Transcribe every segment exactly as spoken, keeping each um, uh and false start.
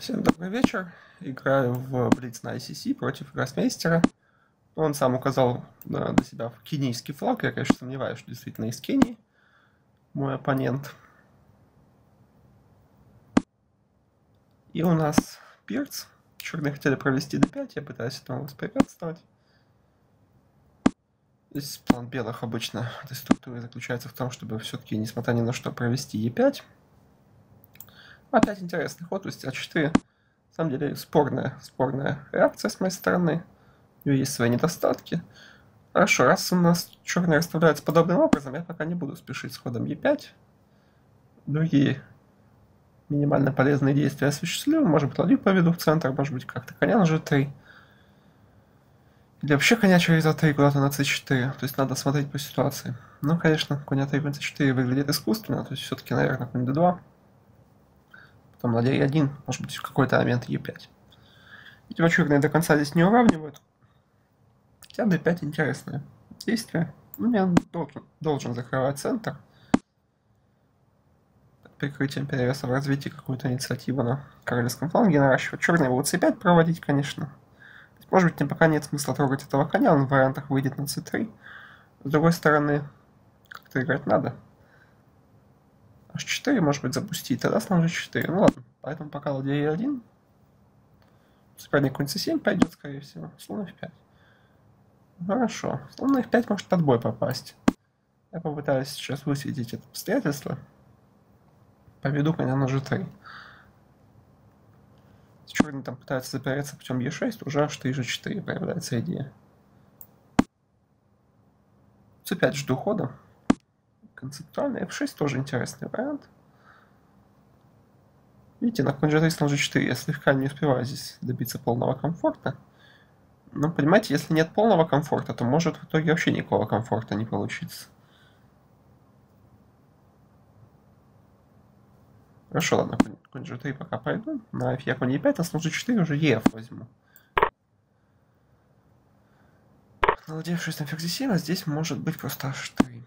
Всем добрый вечер. Играю в Блиц на ай си си против Гроссмейстера. Он сам указал на себя кенийский флаг. Я, конечно, сомневаюсь, что действительно из Кении мой оппонент. И у нас Пирц. Черные хотели провести дэ пять, я пытаюсь этому воспрепятствовать. Здесь план белых обычно этой структуры заключается в том, чтобы все-таки, несмотря ни на что, провести е пять. Опять интересный ход, то есть а четыре. На самом деле спорная, спорная реакция с моей стороны. У нее есть свои недостатки. Хорошо, раз у нас черные расставляются подобным образом, я пока не буду спешить с ходом е пять. Другие минимально полезные действия осуществлю. Может быть, ладью поведу в центр, может быть, как-то коня на же три. Или вообще коня через а три куда-то на це четыре, то есть надо смотреть по ситуации. Ну, конечно, конь а три на це четыре выглядит искусственно, то есть все-таки, наверное, конь дэ два. Потом ладья е один, может быть, в какой-то момент е пять. Эти черные до конца здесь не уравнивают. Хотя дэ пять интересное действие. Ну, я должен, должен закрывать центр. Под прикрытием перевеса в развитии какую-то инициативу на королевском фланге наращивать. Черные будут це пять проводить, конечно. Может быть, мне пока нет смысла трогать этого коня, он в вариантах выйдет на це три. С другой стороны, как-то играть надо. аш четыре, может быть, запустить, тогда слон же четыре. Ну ладно, поэтому пока ладья е один. Соперник конь це семь пойдет, скорее всего. Слон эф пять. Хорошо. Слон эф пять может под бой попасть. Я попытаюсь сейчас высветить это обстоятельство. Поведу коня на же три. Черные там пытаются запереться путем е шесть, уже аш три, же четыре появляется идея. це пять жду хода. Концептуально эф шесть тоже интересный вариант. Видите, на конь же три, слон же четыре я слегка не успеваю здесь добиться полного комфорта. Но понимаете, если нет полного комфорта, то может в итоге вообще никакого комфорта не получиться. Хорошо, ладно, конь же три пока пойду. На эф я конь е пять, а слон же четыре уже еф возьму. На ладья эф шесть, на ферзь е семь, а здесь может быть просто аш три.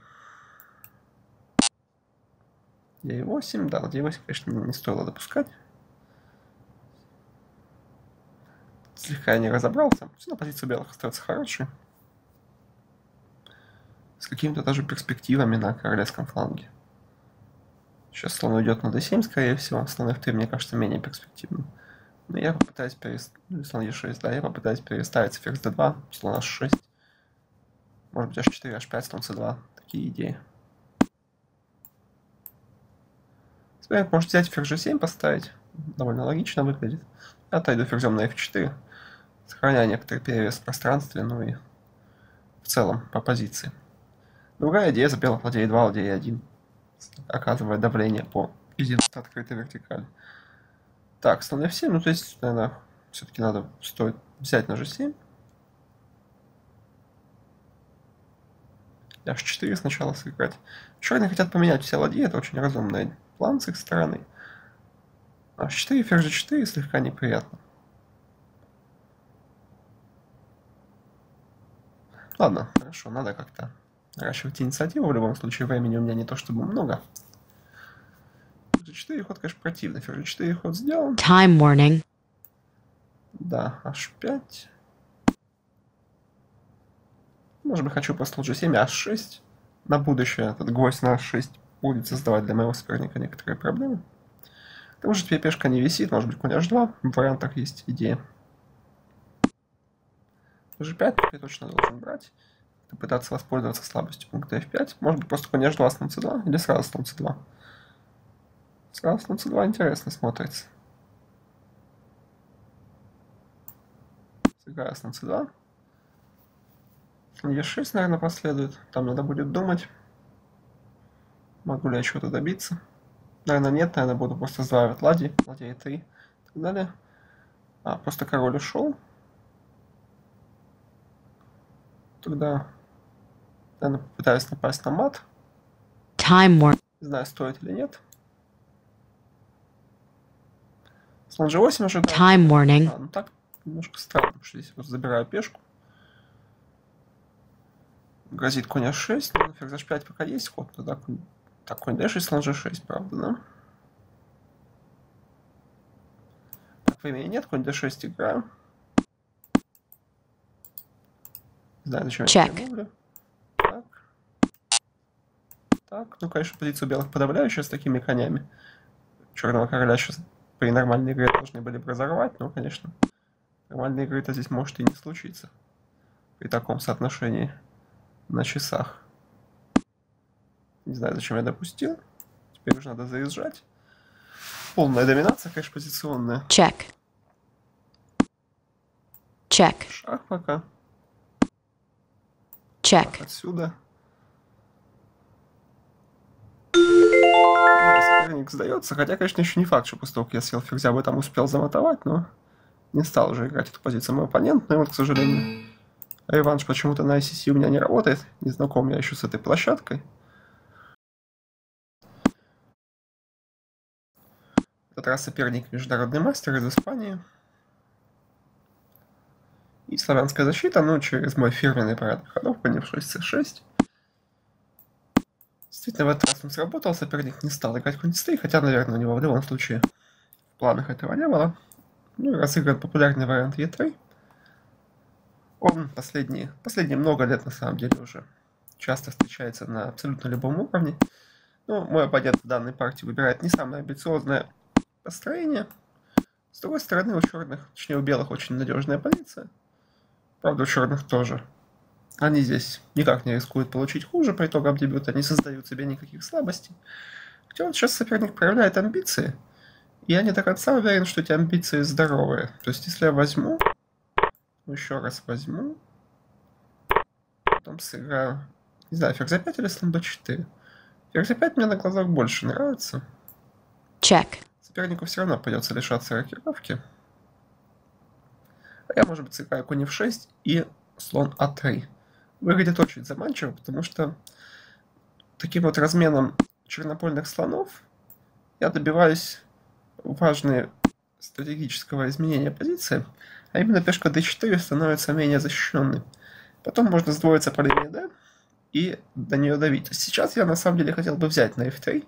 Ладья е восемь, да, ладья е восемь, конечно, не стоило допускать. Слегка я не разобрался. Все на позицию белых остается хорошей. С какими-то даже перспективами на королевском фланге. Сейчас слон уйдет на дэ семь, скорее всего. Слон эф три, мне кажется, менее перспективным. Но я попытаюсь переставить... Ну, слон е шесть, да, я попытаюсь переставить ферзь дэ два, слон аш шесть. Может быть, аш четыре, аш пять, слон це два. Такие идеи. Соперник может взять ферзь же семь, поставить. Довольно логично выглядит. Я отойду ферзем на эф четыре. Сохраняя некоторый перевес в пространстве, ну и в целом по позиции. Другая идея за белых ладья е два, ладья е один. Оказывая давление по единству открытой вертикали. Так, слон эф семь, ну то есть, наверное, все-таки надо стоит взять на же семь. аш четыре сначала сыграть. Черные хотят поменять все ладьи, это очень разумный план с их стороны. аш четыре, ферзь же четыре слегка неприятно. Ладно, хорошо, надо как-то наращивать инициативу, в любом случае времени у меня не то чтобы много. же четыре ход, конечно, противный. Ферзь же четыре ход сделан. Time warning. Да, аш пять. Может быть, хочу просто же семь, аш шесть. На будущее этот гвоздь на аш шесть будет создавать для моего соперника некоторые проблемы. Потому что теперь пешка не висит, может быть, конь аш два. В вариантах есть идея. же пять я точно должен брать. Пытаться воспользоваться слабостью пункта эф пять. Может быть, просто конь аш два, слон це два или сразу слон це два. Сразу слон це два интересно смотрится. Сыграю слон це два. Слон е шесть, наверное, последует. Там надо будет думать. Могу ли я чего-то добиться? Наверное, нет. Наверное, буду просто сдваивать ладьи. Ладья е три и так далее. А, просто король ушел. Тогда... Я пытаюсь напасть на мат. Не знаю, стоит или нет. Слон же восемь уже... Time warning. А, ну так, немножко странно, потому что здесь просто забираю пешку. Грозит конь аш шесть, но на ферзь аш пять пока есть ход. Тогда конь... Так, конь дэ шесть, слон же шесть, правда, да? Времени нет, конь дэ шесть игра. Знаю, зачем я это делаю. Так. Так, ну, конечно, позицию белых подавляющую с такими конями. Черного короля сейчас при нормальной игре должны были бы разорвать, но, конечно, нормальной игры-то здесь может и не случиться. При таком соотношении на часах. Не знаю, зачем я допустил. Теперь уже надо заезжать. Полная доминация, конечно, позиционная. Чек. Чек. Шаг пока. Чек. Так, отсюда. Соперник сдается, хотя, конечно, еще не факт, что после того, как я съел ферзя, бы там успел замотовать, но не стал уже играть эту позицию мой оппонент. Но и вот, к сожалению, реванш почему-то на ай си си у меня не работает. Не знаком я еще с этой площадкой. В этот раз соперник Международный мастер из Испании. И славянская защита, ну, через мой фирменный парад ходов, по эн эф шесть цэ шесть. Действительно, в этот раз он сработал, соперник не стал играть конь дэ три, хотя, наверное, у него в любом случае в планах этого не было. Ну, разыгран популярный вариант е три. Он последние, последние много лет, на самом деле, уже часто встречается на абсолютно любом уровне. Но мой оппонент в данной партии выбирает не самое амбициозное построение. С другой стороны, у черных, точнее у белых, очень надежная позиция. Правда, у черных тоже. Они здесь никак не рискуют получить хуже по итогам дебюта, не создают себе никаких слабостей. Хотя вот сейчас соперник проявляет амбиции. И я не до конца уверен, что эти амбиции здоровые. То есть, если я возьму, еще раз возьму, потом сыграю, не знаю, ферзь а пять или слон бэ четыре. Ферзь а пять мне на глазах больше нравится. Чек. Сопернику все равно придется лишаться рокировки. А я, может быть, сыграю конь эф шесть и слон а три. Выглядит очень заманчиво, потому что таким вот разменом чернопольных слонов я добиваюсь важного стратегического изменения позиции, а именно пешка дэ четыре становится менее защищенной. Потом можно сдвоиться по линии d и до нее давить. Сейчас я на самом деле хотел бы взять на эф три,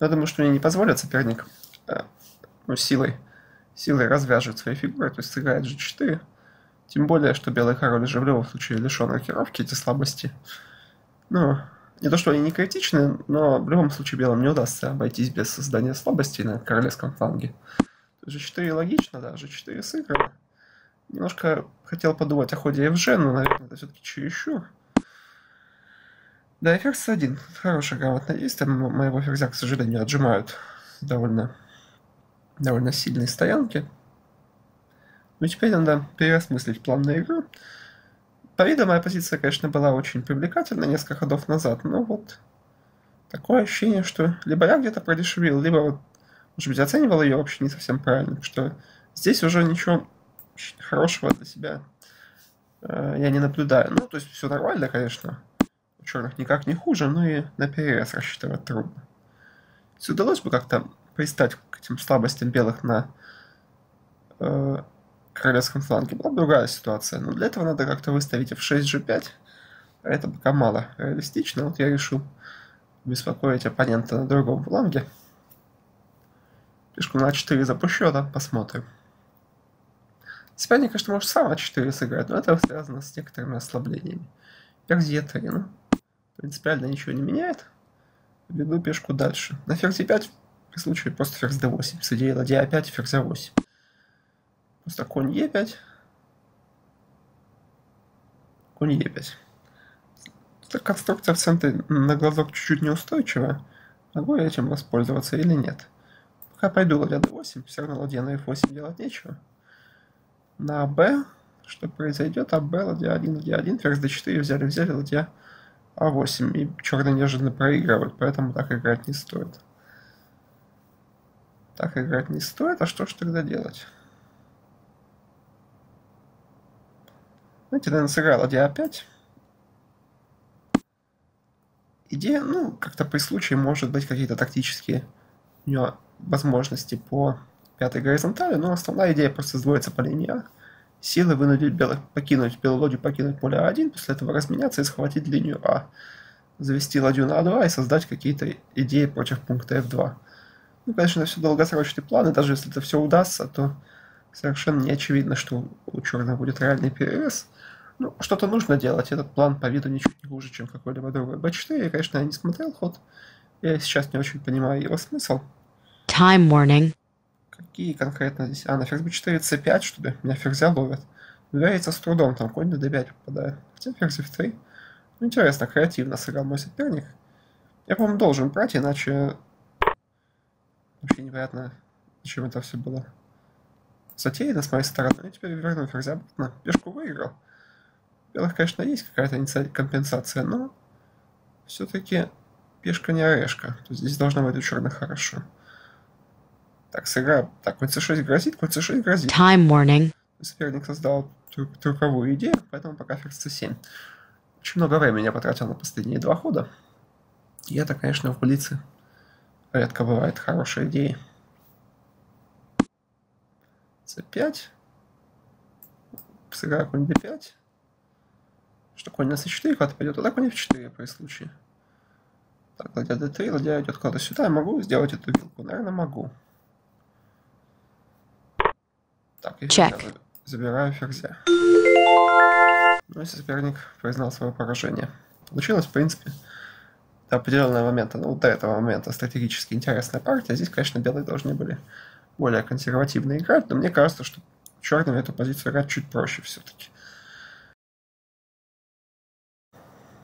но я думаю, что мне не позволит соперник ну, силой, силой развяжет свои фигуры, то есть сыграет джи четыре. Тем более, что белый король же в любом случае лишен рокировки, эти слабости. Ну, не то, что они не критичны, но в любом случае белым не удастся обойтись без создания слабостей на королевском фланге. джи четыре логично, да, джи четыре сыграно. Немножко хотел подумать о ходе эф же, но, наверное, это все-таки чересчур. Да, и ферзь один. Хорошее грамотное действие. Моего ферзя, к сожалению, отжимают довольно, довольно сильные стоянки. Но теперь надо переосмыслить план на игру. По виду моя позиция, конечно, была очень привлекательна несколько ходов назад, но вот такое ощущение, что либо я где-то продешевил, либо, вот, может быть, оценивал ее вообще не совсем правильно, что здесь уже ничего хорошего для себя э, я не наблюдаю. Ну, то есть все нормально, конечно. У черных никак не хуже, но и на перерез рассчитывать трудно. Если удалось бы как-то пристать к этим слабостям белых на э, королевском фланге, была бы другая ситуация. Но для этого надо как-то выставить эф шесть джи пять. А это пока мало реалистично. Вот я решил беспокоить оппонента на другом фланге. Пешку на а четыре запущу, а там посмотрим. Соперник, конечно, может сам а четыре сыграть, но это связано с некоторыми ослаблениями. Ферзь е три, ну, принципиально ничего не меняет. Веду пешку дальше. На ферзь е пять при случае просто ферзь дэ восемь. С идеей ладья а пять и ферзь а восемь. Просто конь е пять. Конь е пять. Эта конструкция в центре на глазок чуть-чуть неустойчива. Могу я этим воспользоваться или нет? Пока пойду ладья дэ восемь, все равно ладья на эф восемь делать нечего. На b что произойдет? А b ладья один, ладья один, ферзь дэ четыре, взяли, взяли, ладья а восемь. И черные неожиданно проигрывают, поэтому так играть не стоит. Так играть не стоит, а что ж тогда делать? Знаете, наверное, сыграл ладья а пять. Идея, ну, как-то при случае, может быть, какие-то тактические у него возможности по пятой горизонтали, но основная идея просто сдвоиться по линии А, силы вынудить белых покинуть, белую ладью покинуть поле а один, после этого разменяться и схватить линию А, завести ладью на а два и создать какие-то идеи против пункта эф два. Ну, конечно, все долгосрочные планы, даже если это все удастся, то Совершенно не очевидно, что у черного будет реальный ПРС. Ну, что-то нужно делать. Этот план по виду ничуть не хуже, чем какой-либо другой бэ четыре. Я, конечно, не смотрел ход. Я сейчас не очень понимаю его смысл. Time warning. Какие конкретно здесь? А, на ферзь бэ четыре цэ пять, что ли? Меня ферзя ловят. Верится с трудом, там конь на дэ пять попадает. Хотя ферзь эф три. Ну, интересно, креативно сыграл мой соперник. Я, по-моему, должен брать, иначе... Вообще непонятно, зачем это все было. Затеяно с моей стороны. Я теперь верну ферзя обратно. Пешку выиграл. У белых, конечно, есть какая-то компенсация, но все-таки пешка не орешка. То есть здесь должно быть у черных хорошо. Так, сыграю. Так, конь цэ шесть грозит, конь цэ шесть грозит. Time warning. Соперник создал трю трюковую идею, поэтому пока ферзь цэ семь. Очень много времени я потратил на последние два хода. И это, конечно, в блице редко бывает хорошие идеи. цэ пять. Сыграю конь дэ пять. Что конь на цэ четыре когда пойдет, тогда конь эф четыре при случае. Так, ладья дэ три, ладья идет куда-то сюда. Я могу сделать эту вилку? Наверное, могу. Так, и я забираю ферзя. Ну и соперник признал свое поражение. Получилось, в принципе, до определенного момента, ну до этого момента стратегически интересная партия. Здесь, конечно, белые должны были более консервативно играть, но мне кажется, что черным эту позицию играть чуть проще все-таки.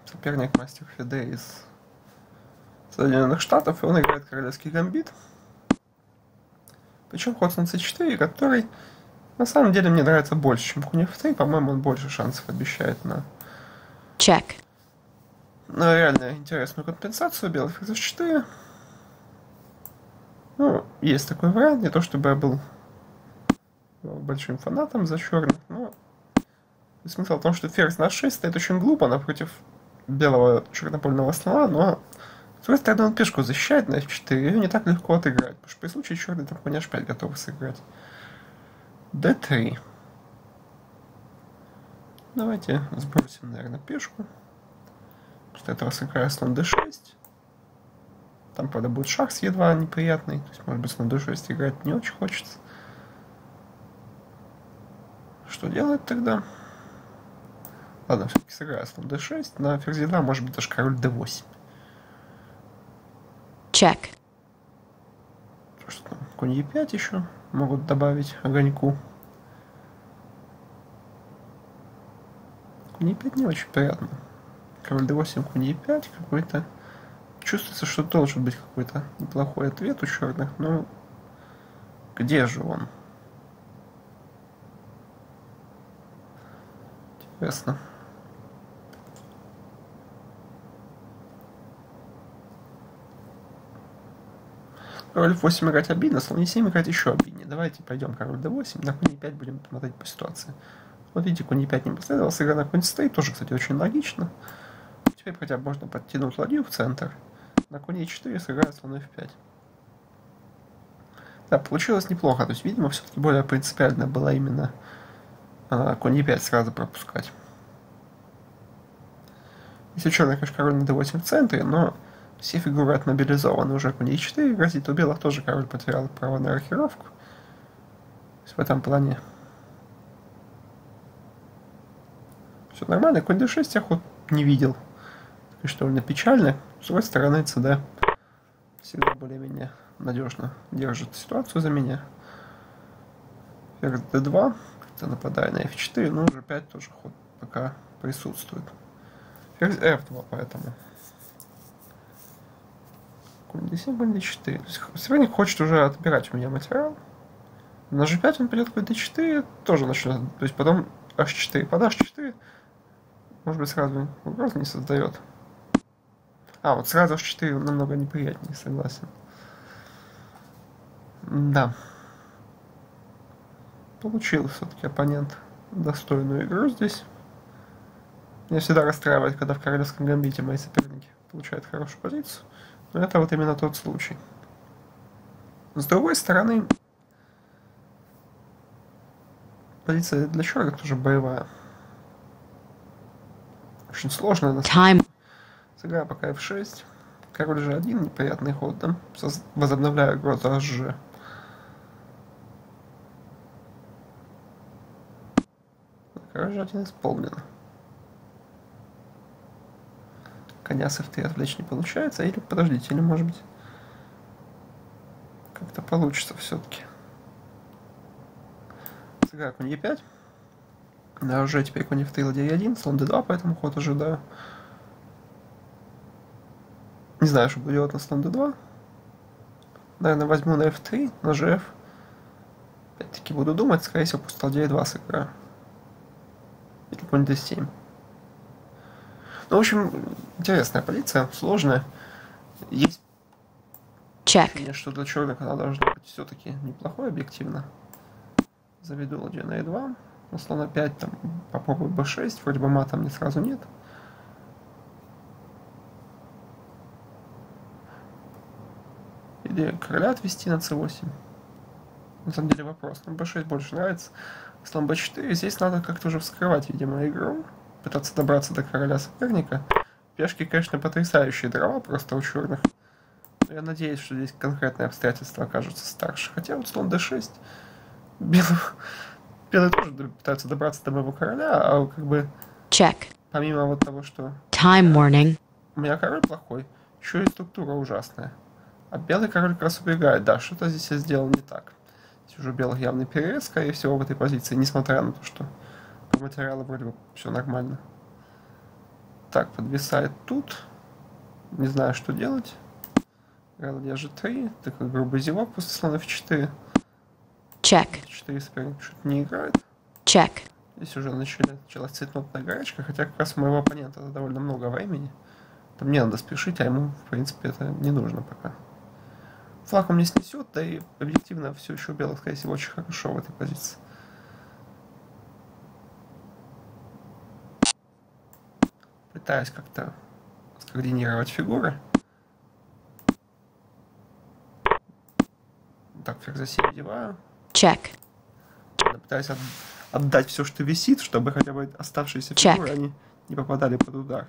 Соперник мастер Фидей из Соединенных Штатов, и он играет королевский гамбит. Причем ход на цэ четыре, который на самом деле мне нравится больше, чем конь эф три. По-моему, он больше шансов обещает на... Чек. На реально интересную компенсацию. Белый ферзь эф четыре. Ну, есть такой вариант. Не то чтобы я был большим фанатом за черных, но... Смысл в том, что ферзь на шесть стоит очень глупо напротив белого чернопольного слона, но с другой стороны он пешку защищает на эф четыре, ее не так легко отыграть, потому что при случае черный там конь аш пять готов сыграть. дэ три. Давайте сбросим, наверное, пешку. После этого сыграю слон дэ шесть. Там, правда, будет шах с е два неприятный, то есть, может быть, слон дэ шесть играть не очень хочется. Что делать тогда? Ладно, все-таки сыграю слон дэ шесть. На ферзь е два, может быть, даже король дэ восемь. Чек. Что там? Конь е пять еще могут добавить огоньку. Конь е пять не очень приятно. Король дэ восемь, конь е пять какой-то... Чувствуется, что должен быть какой-то неплохой ответ у черных, но... Где же он? Интересно. Король эф восемь играть обидно, слон е семь играть еще обиднее. Давайте пойдем король дэ восемь, на конь е пять будем смотреть по ситуации. Вот видите, конь е пять не последовал, сыграл на конь е три, тоже, кстати, очень логично. Теперь хотя бы можно подтянуть ладью в центр. На конь е четыре сыграет слон эф пять. Да, получилось неплохо, то есть, видимо, все-таки более принципиально было именно а, конь е пять сразу пропускать. Если черный, конечно, король на дэ восемь в центре, но... Все фигуры отмобилизованы, уже конь е четыре грозит. У белых тоже король потерял право на рокировку. То есть в этом плане все нормально. Конь дэ шесть я ход не видел. И что довольно печально. С другой стороны, цэ дэ всегда более-менее надежно держит ситуацию за меня. Ферзь дэ два, нападая на эф четыре, но уже пять тоже ход пока присутствует. Ферзь эф два, поэтому... Конь дэ семь, конь дэ четыре. То есть соперник хочет уже отбирать у меня материал. На жэ пять он придет конь дэ четыре, тоже начнет. То есть потом аш четыре. Под аш четыре, может быть, сразу угрозу не создает. А, вот сразу аш четыре намного неприятнее, согласен. Да. Получил все-таки оппонент достойную игру здесь. Меня всегда расстраивает, когда в королевском гамбите мои соперники получают хорошую позицию. Но это вот именно тот случай. С другой стороны, позиция для черных тоже боевая. Очень сложная на самом деле. Сыграю пока эф шесть. Король жэ один, неприятный ход, да? Возобновляю угрозу аш жэ. Рожатель исполнен. Коня с эф три отвлечь не получается. Или, подождите, или, может быть, как-то получится все-таки. Сыграю конь е пять. Да, уже теперь конь эф три, ладья е один, слон д два, поэтому ход ожидаю. Не знаю, что буду делать на слон д два. Наверное, возьму на эф три, на жф. Опять-таки буду думать, скорее всего, после ладья е два сыграю. Или конь д семь. Ну, в общем, интересная позиция, сложная. Есть ощущение, что для черных она должна быть все-таки неплохой объективно. Заведу ладью на е два. Ну, слон а пять, там, попробую бэ шесть, вроде бы мата мне сразу нет. Или короля отвести на цэ восемь. На самом деле вопрос. Ну, бэ шесть больше нравится. Слон бэ четыре. Здесь надо как-то уже вскрывать, видимо, игру. Пытаться добраться до короля соперника. Пешки, конечно, потрясающие дрова просто у черных. Но я надеюсь, что здесь конкретные обстоятельства окажутся старше. Хотя вот слон дэ шесть. Белый, белый тоже пытаются добраться до моего короля, а как бы... Check. Помимо вот того, что... Time warning. У меня король плохой, еще и структура ужасная. А белый король как раз убегает. Да, что-то здесь я сделал не так. Здесь уже белых явный перерез, скорее всего, в этой позиции, несмотря на то, что по материалу вроде бы все нормально. Так, подвисает тут. Не знаю, что делать. Ладья же три. Такой грубый зевок после слона эф четыре. Чек. эф четыре соперник чуть не играет. Чек. Здесь уже начали, началась цветнотная горячка, хотя как раз у моего оппонента это довольно много времени. Там мне надо спешить, а ему, в принципе, это не нужно пока. Флаг он мне снесет, да и объективно все еще у белых, скорее всего, очень хорошо в этой позиции. Пытаюсь как-то скоординировать фигуры. Так, ферзь за семь деваю. Чек. Пытаюсь от, отдать все, что висит, чтобы хотя бы оставшиеся Check. Фигуры они не попадали под удар.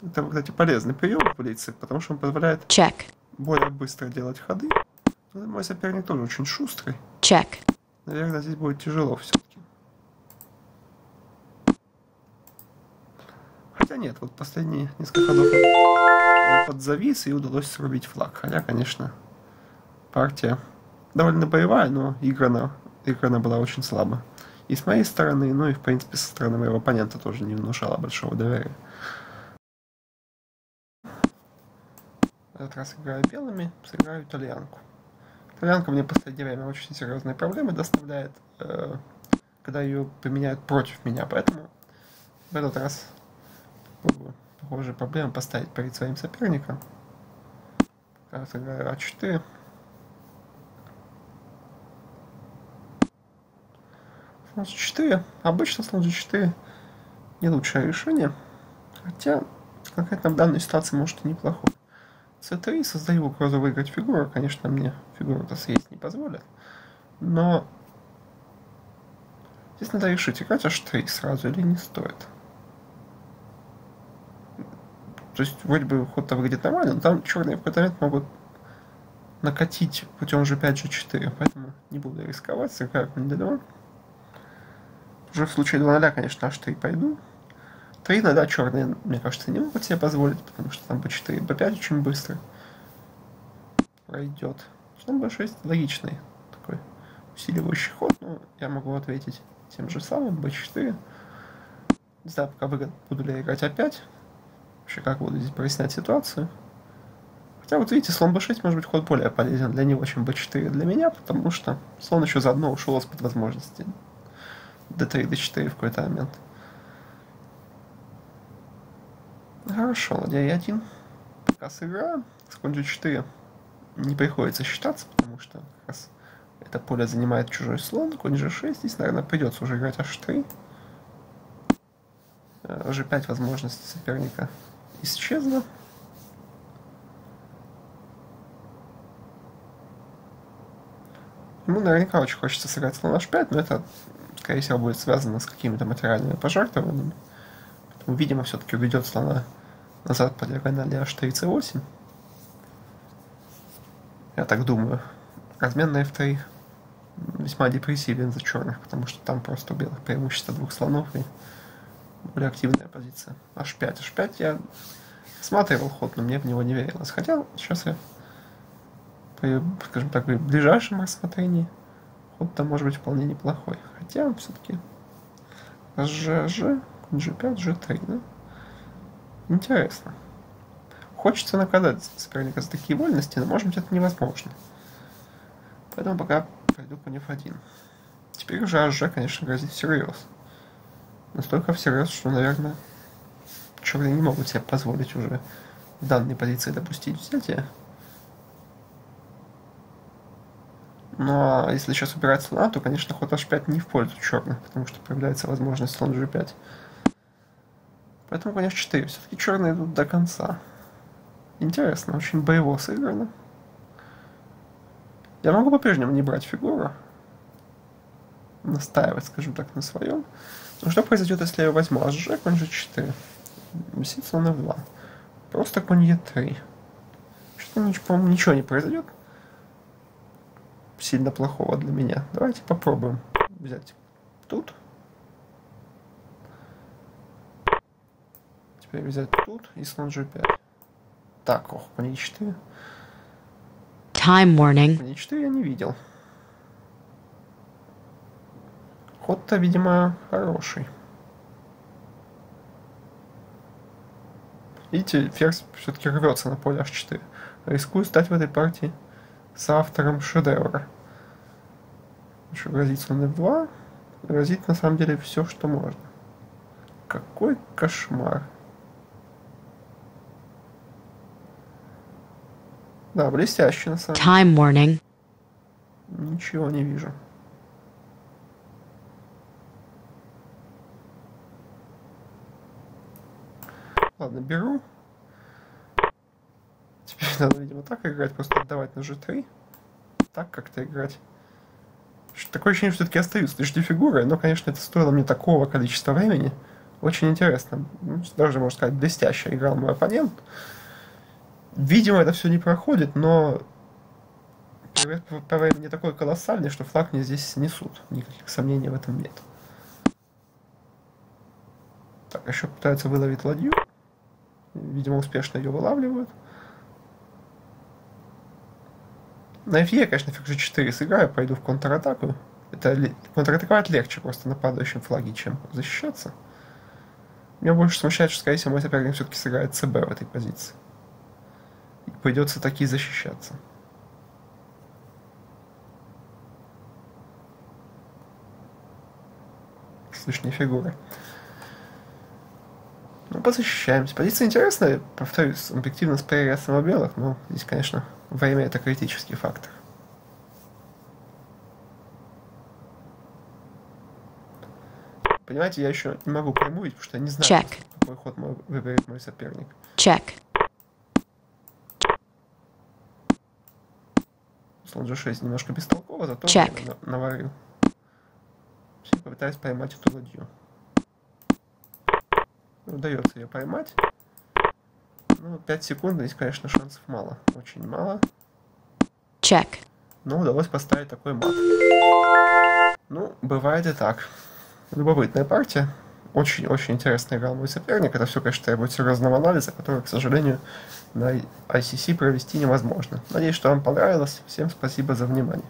Это, кстати, полезный прием в Блице, потому что он позволяет Check. Более быстро делать ходы. Но мой соперник тоже очень шустрый. Check. Наверное, здесь будет тяжело все-таки. Хотя нет, вот последние несколько ходов подзавис и удалось срубить флаг. Хотя, конечно, партия довольно боевая, но играна, играна была очень слабо. И с моей стороны, ну и в принципе со стороны моего оппонента тоже не внушала большого доверия. В этот раз играю белыми, сыграю тальянку. Тальянка мне в последнее время очень серьезные проблемы доставляет, э, когда ее применяют против меня, поэтому в этот раз попробую похожие проблемы поставить перед своим соперником. Пока сыграю а четыре. Слон же четыре. Обычно слон же четыре не лучшее решение, хотя конкретно в данной ситуации может и неплохое. цэ три, создаю угрозу выиграть фигуру, конечно, мне фигуру-то съесть не позволят, но здесь надо решить, играть аш три сразу или не стоит. То есть, вроде бы, ход-то выглядит нормально, но там черные в какой-то момент могут накатить путем же пять, же четыре, поэтому не буду рисковать, сыграю конь дэ два. Уже в случае два ноль, конечно, аш три пойду. три надо, черные, мне кажется, не могут себе позволить, потому что там бэ четыре, бэ пять очень быстро пройдет. Слон бэ шесть логичный, такой усиливающий ход, но я могу ответить тем же самым, бэ четыре. Не знаю, пока выгодно, буду ли я играть а пять, вообще как буду здесь прояснять ситуацию. Хотя вот видите, слон бэ шесть может быть ход более полезен для него, чем бэ четыре для меня, потому что слон еще заодно ушел из-под возможности дэ три, дэ четыре в какой-то момент. Хорошо, ладья е один. Пока сыграю. С конь же четыре не приходится считаться, потому что как раз это поле занимает чужой слон. Конь же шесть. Здесь, наверное, придется уже играть аш три. же пять возможности соперника исчезла. Ему наверняка очень хочется сыграть слон аш пять, но это, скорее всего, будет связано с какими-то материальными пожертвованиями. Видимо, все-таки уведет слона назад по диагонали аш три, цэ восемь. Я так думаю. Размен на эф три весьма депрессивен за черных, потому что там просто у белых преимущество двух слонов и более активная позиция. аш пять. аш пять я смотрел ход, но мне в него не верилось. Хотя сейчас я при, скажем так, при ближайшем рассмотрении ход-то может быть вполне неплохой. Хотя все-таки жж, джи пять, джи три, да? Интересно. Хочется наказать соперника за такие вольности, но может быть это невозможно. Поэтому пока пойду по эф один. Теперь уже аш же, конечно, грозит всерьез. Настолько всерьез, что, наверное, черные не могут себе позволить уже в данной позиции допустить взятие. Но если сейчас убирать слона, то, конечно, ход аш пять не в пользу черных, потому что появляется возможность слон джи пять. Поэтому, конечно, четыре. Все-таки черные идут до конца. Интересно, очень боево сыграно. Я могу по-прежнему не брать фигуру. Настаивать, скажем так, на своем. Но что произойдет, если я ее возьму? аш же, конь джи четыре. Висит слон эф два. Просто конь е три. Что-то, по-моему, ничего не произойдет. Сильно плохого для меня. Давайте попробуем взять тут. Теперь взять тут и слон джи пять. Так, ох, конь е четыре. Time warning. Конь е четыре я не видел. Ход-то, видимо, хороший. Видите, ферзь все-таки рвется на поле аш четыре. Рискую стать в этой партии соавтором шедевра. Еще грозит слон эф два. Грозит на самом деле все, что можно. Какой кошмар. Да, блестяще на самом деле. Ничего не вижу. Ладно, беру. Теперь надо, видимо, так играть, просто отдавать на джи три. Так как-то играть. Такое ощущение, что все-таки остаются лишние фигуры, но, конечно, это стоило мне такого количества времени. Очень интересно. Даже, можно сказать, блестяще играл мой оппонент. Видимо, это все не проходит, но прогресс по времени такой колоссальный, что флаг мне здесь снесут. Никаких сомнений в этом нет. Так, еще пытаются выловить ладью. Видимо, успешно ее вылавливают. На эф е, конечно, фиг джи четыре сыграю, пойду в контратаку. Это контратаковать легче просто на падающем флаге, чем защищаться. Меня больше смущает, что, скорее всего, мой соперник все-таки сыграет цэ бэ в этой позиции. И придется таки защищаться. Слышные фигуры. Ну, позащищаемся. Позиция интересная, повторюсь, объективно спереди самого белых, но здесь, конечно, время — это критический фактор. Понимаете, я еще не могу прямуить, потому что я не знаю, Check. какой ход мой, выберет мой соперник. Check. Слон джи шесть немножко бестолково, зато Check. наварил. Все попытаюсь поймать эту ладью. Удается ее поймать. Ну, пять секунд, здесь, конечно, шансов мало. Очень мало. Check. Но удалось поставить такой мат. Ну, бывает и так. Любопытная партия. Очень-очень интересно играл мой соперник. Это все, конечно, требует серьезного анализа, который, к сожалению, на ай си си провести невозможно. Надеюсь, что вам понравилось. Всем спасибо за внимание.